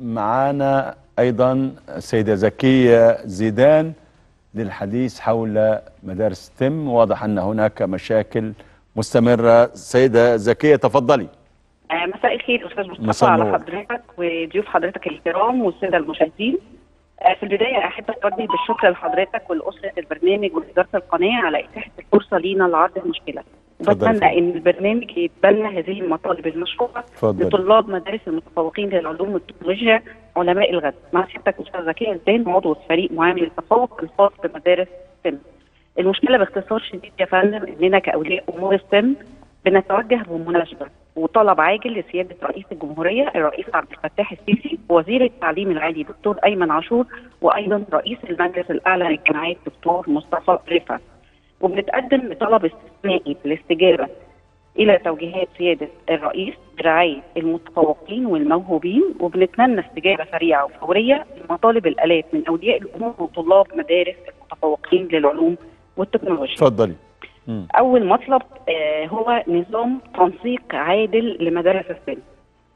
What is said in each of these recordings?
معانا أيضا السيدة ذكية زيدان للحديث حول مدارس ستيم. واضح أن هناك مشاكل مستمرة. سيدة ذكية تفضلي. مساء الخير أستاذ مصطفى على حضرتك وضيوف حضرتك الكرام والسادة المشاهدين. في البداية أحب أتوجه بالشكر لحضرتك ولأسرة البرنامج وإدارة القناة على إتاحة الفرصة لينا لعرض المشكلة. بتمنى إن البرنامج يتبنى هذه المطالب المشروعة لطلاب مدارس المتفوقين للعلوم والتكنولوجيا علماء الغد. مع سيادتك أستاذ ذكية زيدان عضو فريق معامل التفوق الخاص بمدارس ستيم. المشكلة باختصار شديد يا فندم إننا كأولياء أمور ستيم بنتوجه بمناسبة وطلب عاجل لسيادة رئيس الجمهورية الرئيس عبد الفتاح السيسي ووزير التعليم العالي دكتور أيمن عشور وأيضا رئيس المجلس الأعلى للجامعات دكتور مصطفى طريفا. وبنتقدم بطلب استثنائي للاستجابة إلى توجيهات سيادة الرئيس برعاية المتفوقين والموهوبين، وبنتمنى استجابة سريعة وفورية لمطالب الآلاف من أولياء الأمور وطلاب مدارس المتفوقين للعلوم والتكنولوجيا. اتفضلي. أول مطلب هو نظام تنسيق عادل لمدارس السن.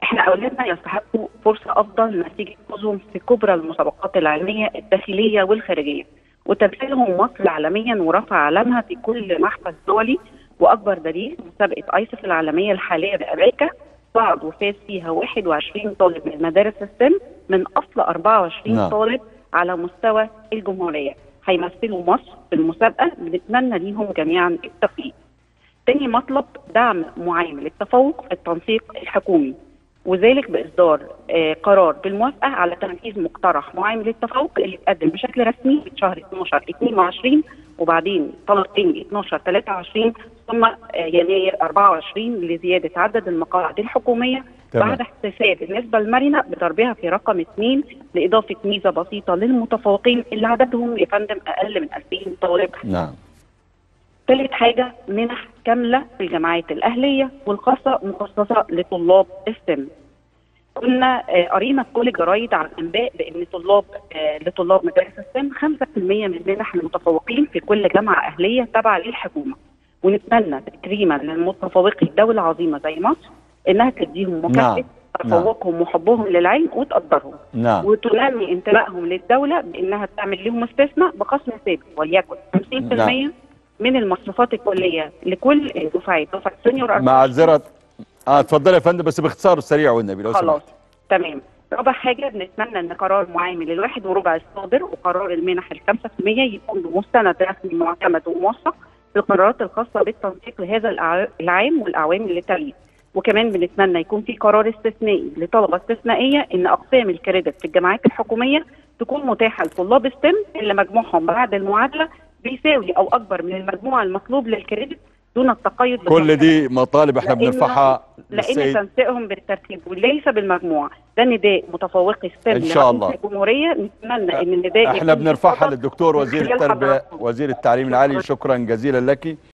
إحنا أولادنا يستحقوا فرصة أفضل نتيجة فوزهم في كبرى المسابقات العلمية الداخلية والخارجية وتمثيلهم مصر عالميا ورفع علمها في كل محفل دولي، وأكبر دليل مسابقة ISEF العالمية الحالية بأمريكا صعد وفاز فيها 21 طالب من مدارس السن من أصل 24 طالب على مستوى الجمهورية هيمثلوا مصر في المسابقة. بنتمنى ليهم جميعا التوفيق. تاني مطلب دعم معامل التفوق في التنسيق الحكومي وذلك بإصدار قرار بالموافقة على تنفيذ مقترح معامل التفوق اللي اتقدم بشكل رسمي في شهر 12/22 وبعدين طلب تاني 12/23 ثم يناير 24 لزيادة عدد المقاعد الحكومية بعد احتساب النسبة المرنة بضربها في رقم 2 لإضافة ميزة بسيطة للمتفوقين اللي عددهم يا فندم أقل من 2000 طالب. نعم. ثالث حاجة منح كاملة في الجامعات الأهلية والخاصة مخصصة لطلاب السن. كنا قرينا في كل جرايد عن أنباء بأن لطلاب مدارس السن 5% من منح المتفوقين في كل جامعة أهلية تابعة للحكومة، ونتمنى تكريما للمتفوقين دولة عظيمة زي مصر إنها تديهم مكافأة تفوقهم وحبهم للعلم وتقدرهم وتنمي انتمائهم للدولة بإنها تعمل لهم استثناء بخصم ثابت وليكن 50% من المصروفات الكلية لكل الدفعات دفعة سنيور. معذرة اتفضلي يا فندم بس باختصار سريع والنبي لو سمحتي. خلاص تمام. رابع حاجة بنتمنى إن قرار معامل 1.25 الصادر وقرار المنح 5% يكون بمستند رسمي معتمد وموثق بالقرارات الخاصة بالتنسيق لهذا العام والأعوام اللي تليه. وكمان بنتمنى يكون في قرار استثنائي لطلبه استثنائيه ان اقسام الكريدت في الجامعات الحكوميه تكون متاحه لطلاب ستيم اللي مجموعهم بعد المعادله بيساوي او اكبر من المجموع المطلوب للكريدت دون التقيد كل دي مطالب احنا بنرفعها لان تنسيقهم بالترتيب وليس بالمجموع. ده نداء متفوقي ستيم ان شاء الله الجمهوريه. نتمنى ان النداء احنا بنرفعها للدكتور وزير التربيه وزير التعليم العالي. شكرا جزيلا لك.